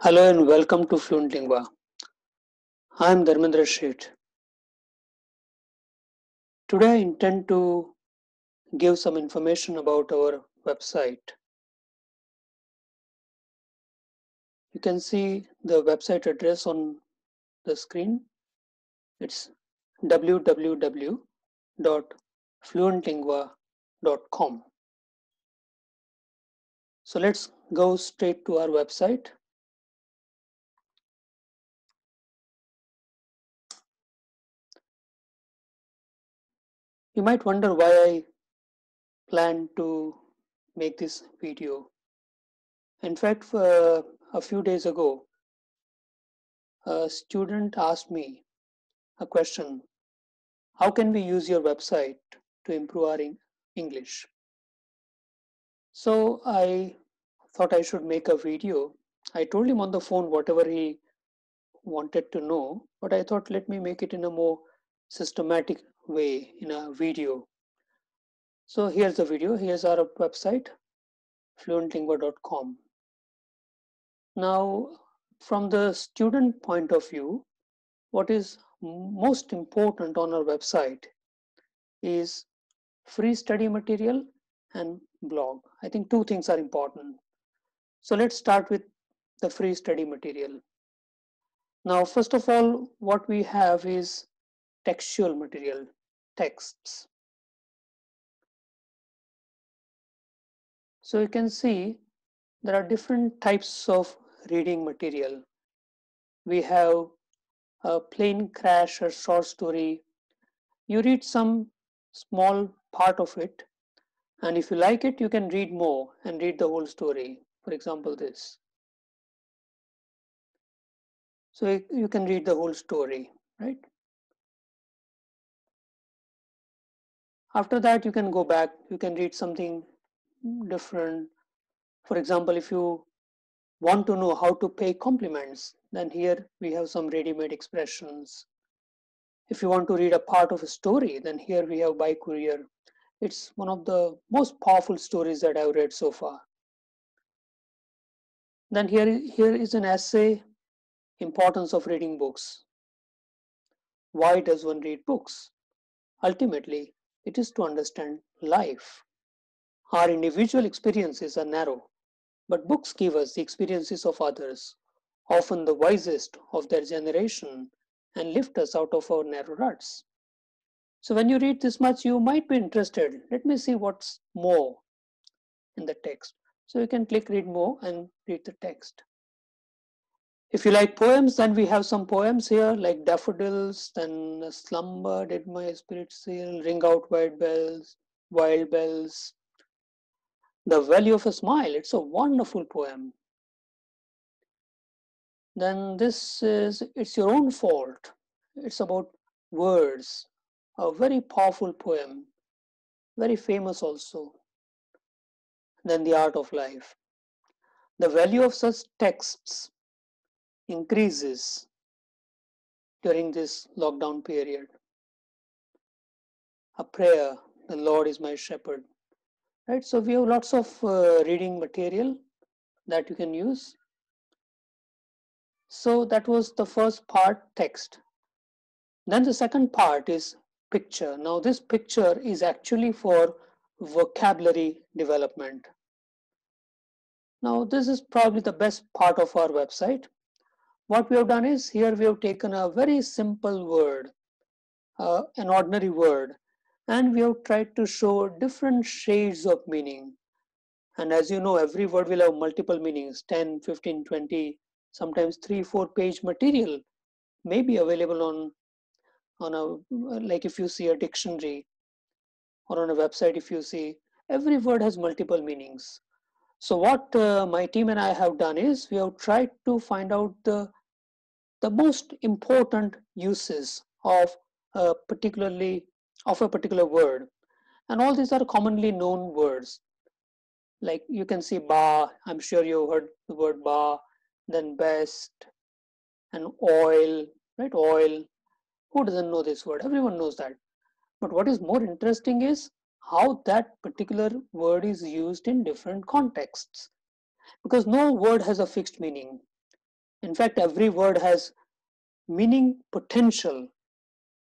Hello and welcome to FluentLingua. I am Dharmendra Sheth. Today I intend to give some information about our website. You can see the website address on the screen. It's www.fluentlingua.com. So let's go straight to our website. You might wonder why I plan to make this video. In fact, a few days ago, a student asked me a question. How can we use your website to improve our English? So I thought I should make a video. I told him on the phone whatever he wanted to know, but I thought let me make it in a more systematic way in a video. So here's the video. Here's our website, fluentlingua.com. Now, from the student point of view, what is most important on our website is free study material and blog. I think two things are important. So let's start with the free study material. Now, first of all, what we have is textual material, texts. So you can see there are different types of reading material. We have a plain crash, a short story. You read some small part of it, and if you like it, you can read more and read the whole story. For example, this. So you can read the whole story, right? After that, you can go back, you can read something different. For example, if you want to know how to pay compliments, then here we have some ready-made expressions. If you want to read a part of a story, then here we have By Courier. It's one of the most powerful stories that I've read so far. Then here is an essay, Importance of Reading Books. Why does one read books? Ultimately, it is to understand life. Our individual experiences are narrow, but books give us the experiences of others, often the wisest of their generation, and lift us out of our narrow ruts. So when you read this much, you might be interested. Let me see what's more in the text. So you can click read more and read the text. If you like poems, then we have some poems here like Daffodils, then Slumber Did My Spirit Seal, Ring Out Wild Bells, The Value of a Smile. It's a wonderful poem. Then this is It's Your Own Fault. It's about words, a very powerful poem, very famous also. Then The Art of Life. The value of such texts increases during this lockdown period. A prayer, the Lord is my shepherd, right? So we have lots of reading material that you can use. So that was the first part, text. Then the second part is picture. Now this picture is actually for vocabulary development. Now this is probably the best part of our website. What we have done is here we have taken a very simple word, an ordinary word, and we have tried to show different shades of meaning. And as you know, every word will have multiple meanings, 10, 15, 20, sometimes 3-4 page material may be available on a, like if you see a dictionary or on a website, if you see, every word has multiple meanings. So what my team and I have done is we have tried to find out the most important uses of a particular word. And all these are commonly known words. Like you can see bar, I'm sure you heard the word bar, then best, and oil, right? Oil. Who doesn't know this word? Everyone knows that. But what is more interesting is how that particular word is used in different contexts, because no word has a fixed meaning. In fact, every word has meaning potential,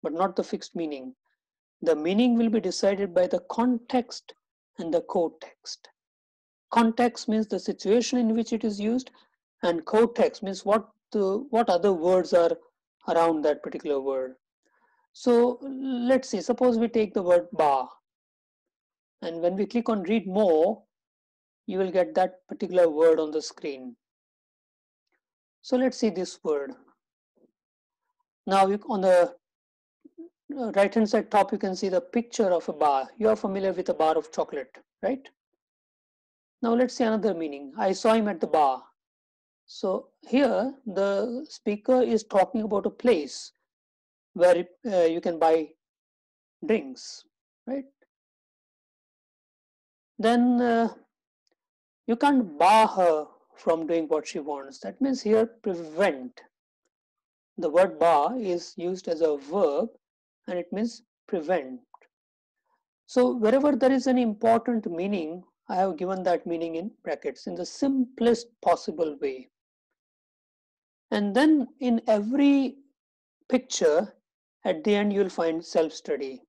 but not the fixed meaning. The meaning will be decided by the context and the co-text. Context means the situation in which it is used, and co-text means what other words are around that particular word. So let's see, suppose we take the word bar, and when we click on read more, you will get that particular word on the screen. So let's see this word. Now on the right hand side top, you can see the picture of a bar. You are familiar with a bar of chocolate, right? Now let's see another meaning. I saw him at the bar. So here the speaker is talking about a place where you can buy drinks, right? Then you can't bar her from doing what she wants. That means here prevent. The word bar is used as a verb and it means prevent. So wherever there is an important meaning, I have given that meaning in brackets in the simplest possible way. And then in every picture, at the end, you'll find self-study.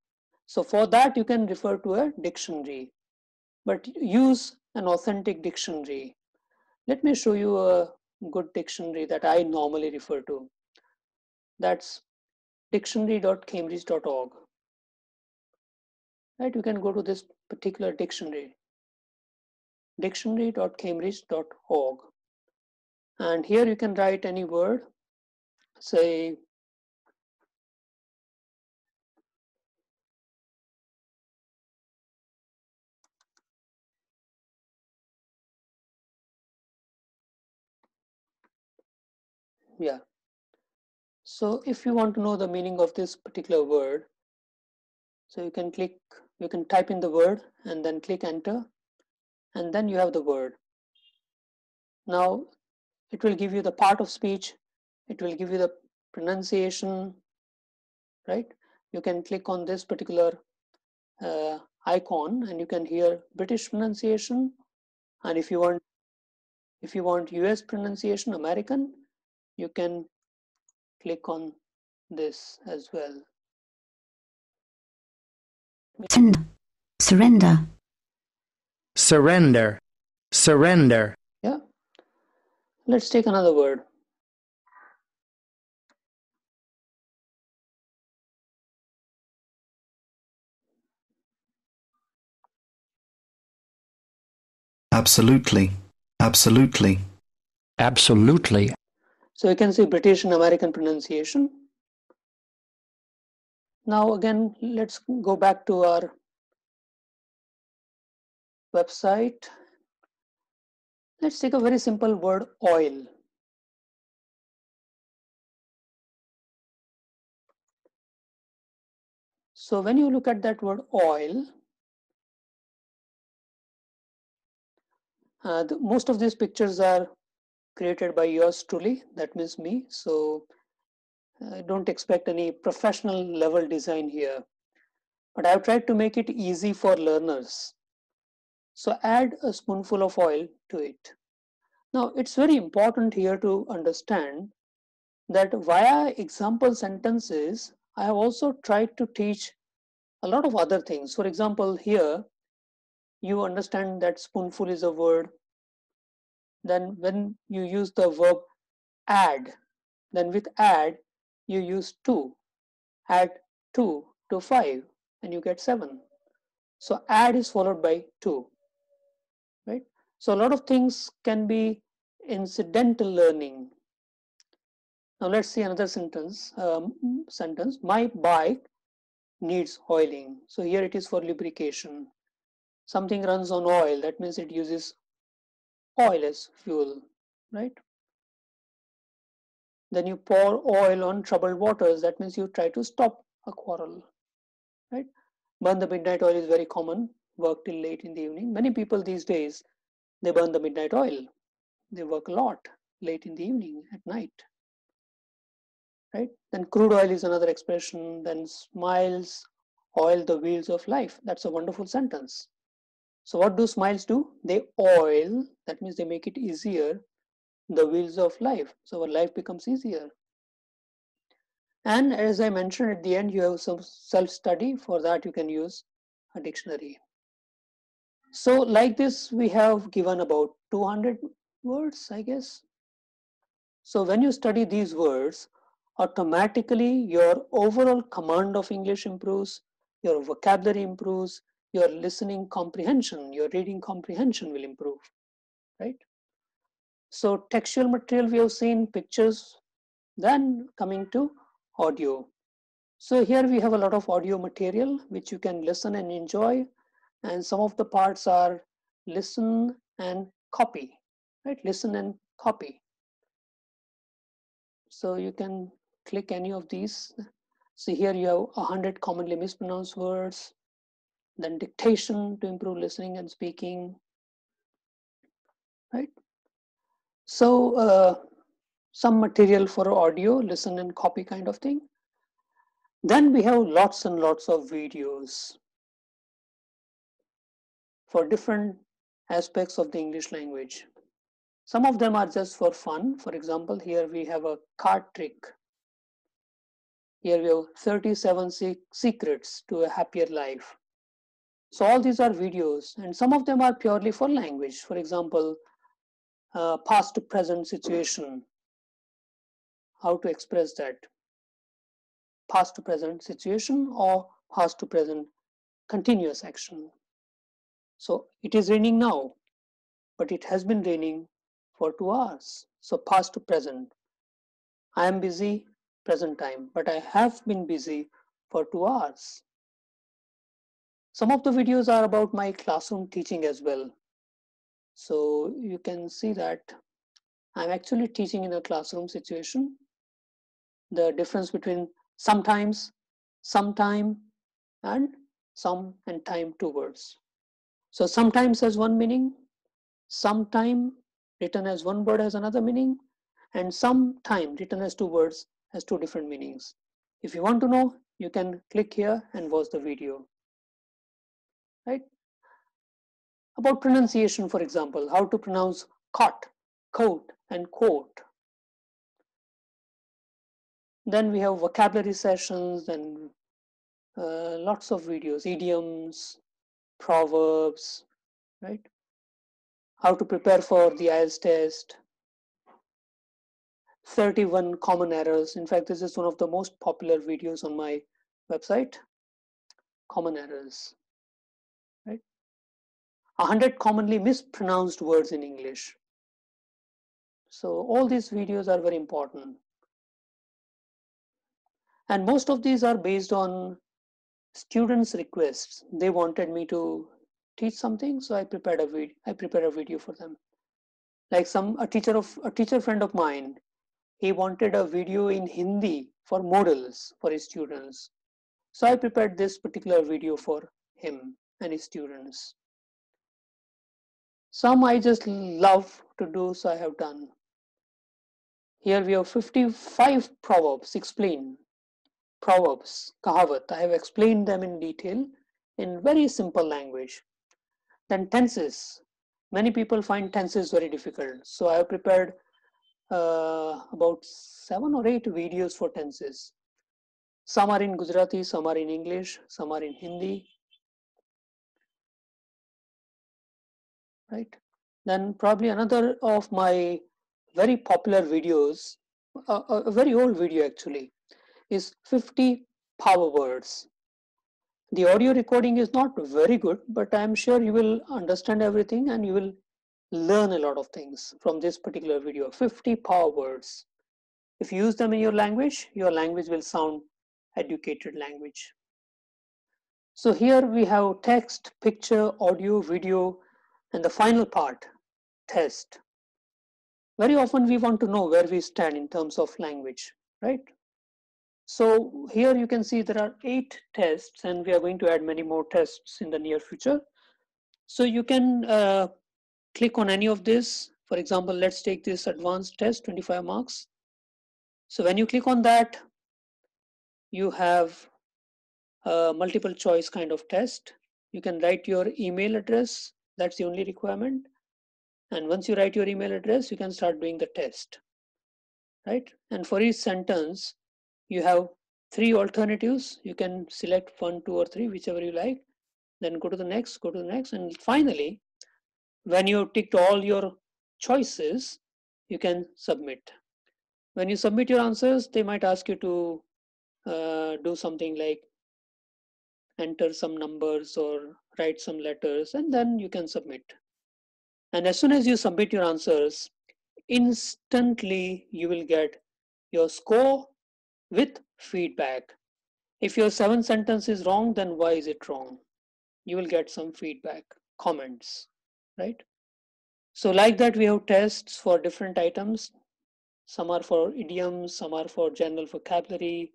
So for that, you can refer to a dictionary, but use an authentic dictionary. Let me show you a good dictionary that I normally refer to. That's dictionary.cambridge.org. Right, you can go to this particular dictionary, dictionary.cambridge.org. And here you can write any word, say So if you want to know the meaning of this particular word, so you can click, you can type in the word and then click enter, and then you have the word. Now it will give you the part of speech, it will give you the pronunciation, right? You can click on this particular icon and you can hear British pronunciation, and if you want US pronunciation, American, you can click on this as well. Surrender. Surrender. Surrender. Yeah. Let's take another word. Absolutely. Absolutely. Absolutely. So you can see British and American pronunciation. Now again, let's go back to our website. Let's take a very simple word, oil. So when you look at that word oil, most of these pictures are created by yours truly, that means me. So I don't expect any professional level design here, but I've tried to make it easy for learners. So add a spoonful of oil to it. Now it's very important here to understand that via example sentences, I have also tried to teach a lot of other things. For example, here you understand that spoonful is a word. Then when you use the verb add, then with add, you use 2. Add 2 to 5 and you get 7. So add is followed by 2, right? So a lot of things can be incidental learning. Now let's see another sentence. My bike needs oiling. So here it is for lubrication. Something runs on oil. That means it uses oil as fuel, right? Then you pour oil on troubled waters. That means you try to stop a quarrel, right? Burn the midnight oil is very common. Work till late in the evening. Many people these days, they burn the midnight oil. They work a lot late in the evening, at night, right? Then crude oil is another expression. Then smiles oil the wheels of life. That's a wonderful sentence. So what do smiles do? They oil, that means they make it easier the wheels of life. So our life becomes easier. And as I mentioned at the end, you have some self-study. For that, you can use a dictionary. So like this, we have given about 200 words, I guess. So when you study these words, automatically your overall command of English improves, your vocabulary improves, your listening comprehension, your reading comprehension will improve, right? So textual material we have seen, pictures, then coming to audio. So here we have a lot of audio material which you can listen and enjoy, and some of the parts are listen and copy, right? Listen and copy. So you can click any of these. See, here you have 100 commonly mispronounced words, then dictation to improve listening and speaking, right? So some material for audio, listen and copy kind of thing. Then we have lots and lots of videos for different aspects of the English language. Some of them are just for fun. For example, here we have a card trick. Here we have 37 secrets to a happier life. So all these are videos, and some of them are purely for language. For example, past to present situation, how to express that. Past to present situation or past to present continuous action. So it is raining now, but it has been raining for 2 hours. So past to present. I am busy, present time, but I have been busy for 2 hours. Some of the videos are about my classroom teaching as well. So you can see that I'm actually teaching in a classroom situation. The difference between sometimes, sometime, and some and time, two words. So sometimes has one meaning, sometime written as one word has another meaning, and sometime written as two words has two different meanings. If you want to know, you can click here and watch the video. Right? About pronunciation, for example, how to pronounce caught, coat, and quote. Then we have vocabulary sessions and lots of videos, idioms, proverbs, right? How to prepare for the IELTS test, 31 common errors. In fact, this is one of the most popular videos on my website, common errors. 100 commonly mispronounced words in English. So all these videos are very important. And most of these are based on students' requests. They wanted me to teach something, so I prepared a video for them. Like a teacher friend of mine, he wanted a video in Hindi for modals for his students. So I prepared this particular video for him and his students. Some I just love to do, so I have done. Here we have 55 proverbs explained. Proverbs, kahavat, I have explained them in detail in very simple language. Then tenses. Many people find tenses very difficult. So I have prepared about 7 or 8 videos for tenses. Some are in Gujarati, some are in English, some are in Hindi. Right? Then probably another of my very popular videos, a very old video actually, is 50 power words. The audio recording is not very good, but I'm sure you will understand everything and you will learn a lot of things from this particular video. 50 power words. If you use them in your language will sound educated language. So here we have text, picture, audio, video, and the final part, test. Very often we want to know where we stand in terms of language, right? So here you can see there are 8 tests, and we are going to add many more tests in the near future. So you can click on any of this. For example, let's take this advanced test, 25 marks. So when you click on that, you have a multiple choice kind of test. You can write your email address. That's the only requirement. And once you write your email address, you can start doing the test, right? And for each sentence, you have three alternatives. You can select 1, 2, or 3, whichever you like. Then go to the next, go to the next. And finally, when you ticked all your choices, you can submit. When you submit your answers, they might ask you to do something like enter some numbers or write some letters, and then you can submit. And as soon as you submit your answers, instantly you will get your score with feedback. If your 7th sentence is wrong, then why is it wrong? You will get some feedback, comments, right? So like that, we have tests for different items. Some are for idioms, some are for general vocabulary,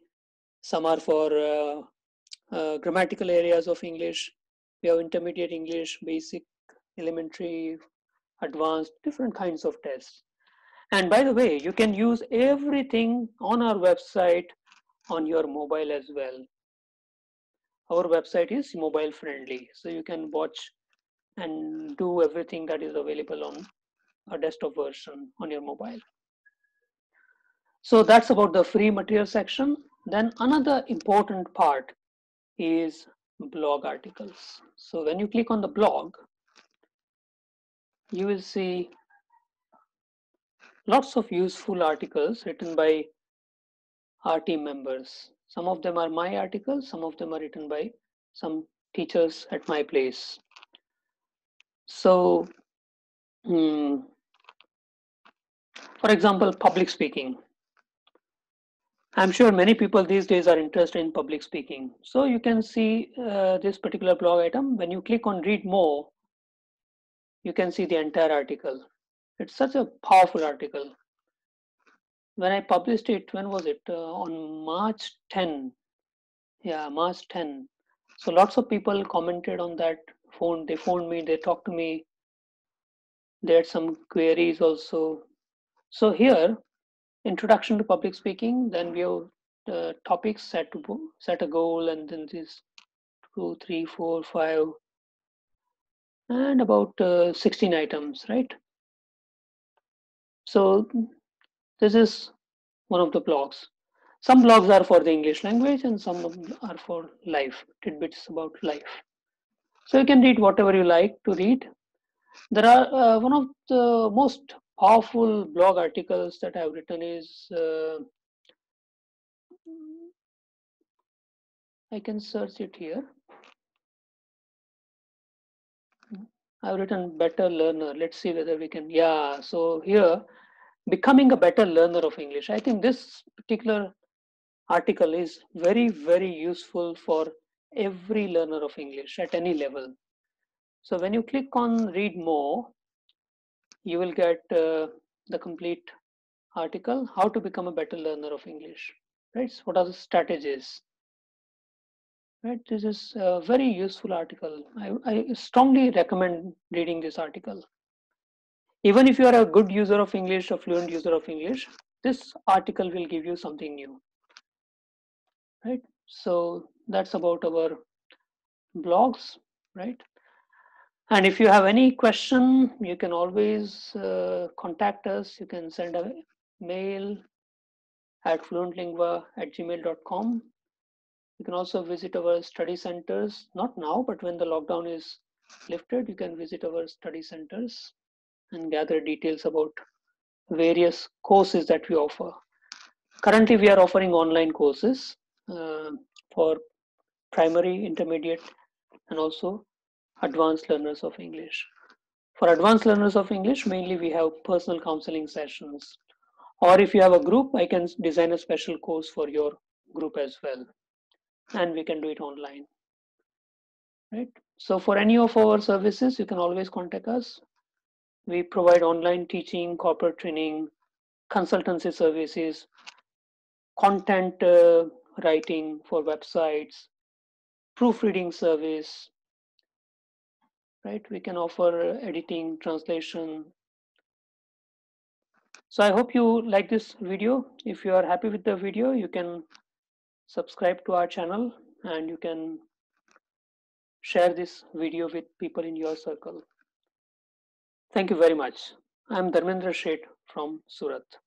some are for grammatical areas of English. We have intermediate English, basic, elementary, advanced, different kinds of tests. And by the way, you can use everything on our website on your mobile as well. Our website is mobile friendly, so you can watch and do everything that is available on a desktop version on your mobile. So that's about the free material section. Then another important part is blog articles. So when you click on the blog, you will see lots of useful articles written by our team members. Some of them are my articles, some of them are written by some teachers at my place. So, for example, public speaking. I'm sure many people these days are interested in public speaking. So you can see this particular blog item. When you click on read more, you can see the entire article. It's such a powerful article. When I published it, when was it? On March 10. Yeah, March 10. So lots of people commented on that phone. They phoned me, they talked to me. They had some queries also. So here, introduction to public speaking, then we have the topics, set a goal, and then this 2, 3, 4, 5, and about 16 items, right? So this is one of the blogs. Some blogs are for the English language and some are for life, tidbits about life. So you can read whatever you like to read. There are one of the most powerful blog articles that I've written is, I can search it here. I've written Better Learner. Let's see whether we can, yeah. So here, becoming a better learner of English. I think this particular article is very, very useful for every learner of English at any level. So when you click on read more, you will get the complete article, how to become a better learner of English, right? So what are the strategies, right? This is a very useful article. I strongly recommend reading this article. Even if you are a good user of English, a fluent user of English, this article will give you something new, right? So that's about our blogs, right? And if you have any question, you can always contact us. You can send a mail at fluentlingua@gmail.com. You can also visit our study centers, not now, but when the lockdown is lifted, you can visit our study centers and gather details about various courses that we offer. Currently, we are offering online courses for primary, intermediate, and also advanced learners of English. For advanced learners of English, mainly we have personal counseling sessions. Or if you have a group, I can design a special course for your group as well. And we can do it online, right? So for any of our services, you can always contact us. We provide online teaching, corporate training, consultancy services, content writing for websites, proofreading service, right? We can offer editing, translation. So I hope you like this video. If you are happy with the video, you can subscribe to our channel and you can share this video with people in your circle. Thank you very much. I am Dharmendra Sheth from Surat.